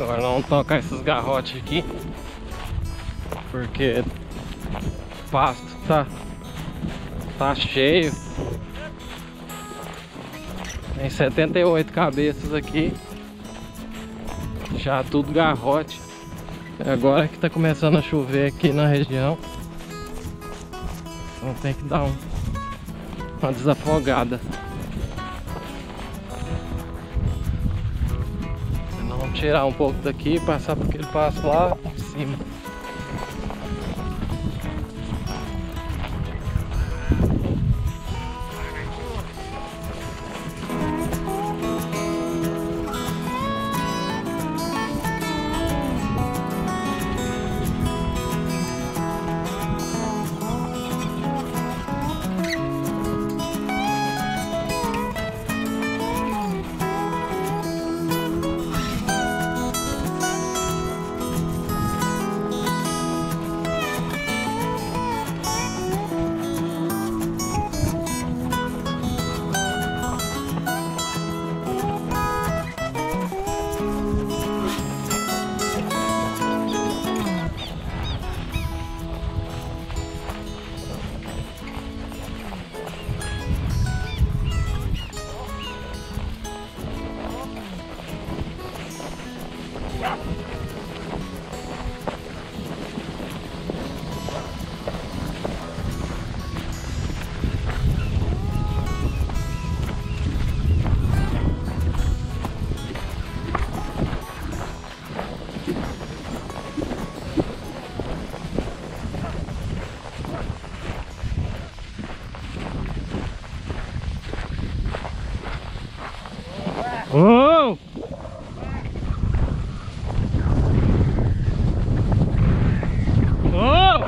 Agora não tocar esses garrotes aqui, porque o pasto tá cheio. Tem 78 cabeças aqui, já tudo garrote. É agora que tá começando a chover aqui na região, então tem que dar uma desafogada. Tirar um pouco daqui e passar por aquele passo lá em cima. Oh! Oh!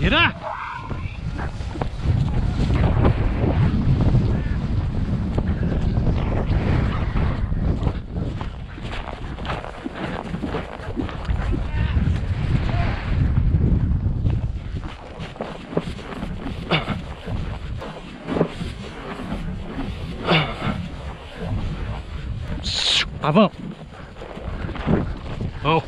Irá! Avão! Oh!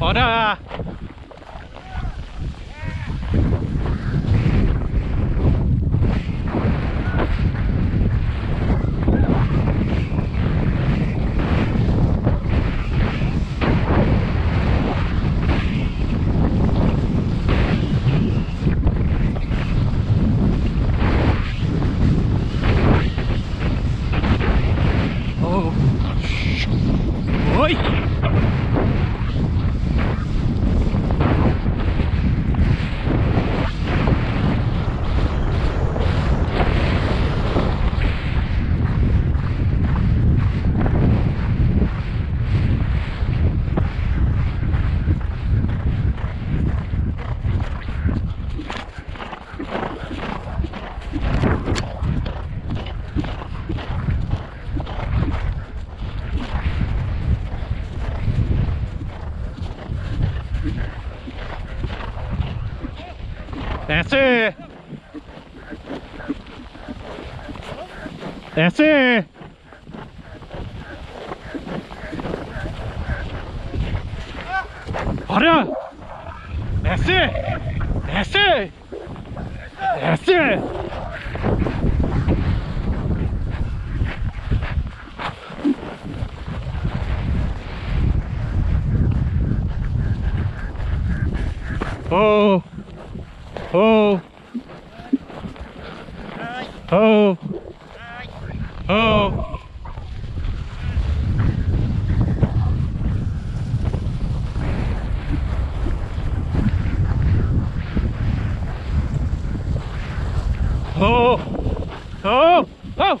Ora! Desce! Desce! Olha! Desce! Desce! Desce! Oh! Oh! Oh! Oh! Oh! Oh! Oh!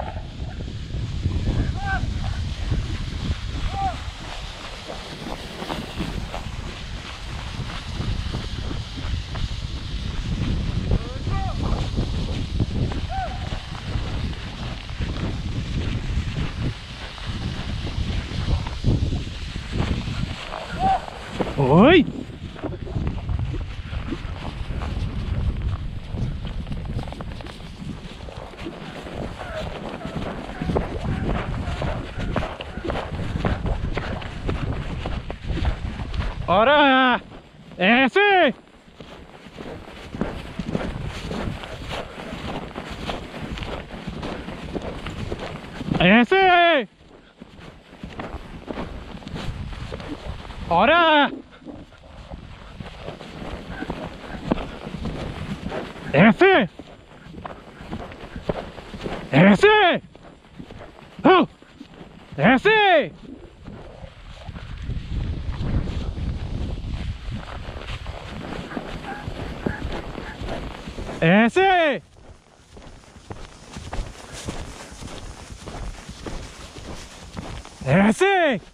Oi! Ora! Esse! Esse! Ora! Esse! Esse! Oh! Esse! Esse! Esse!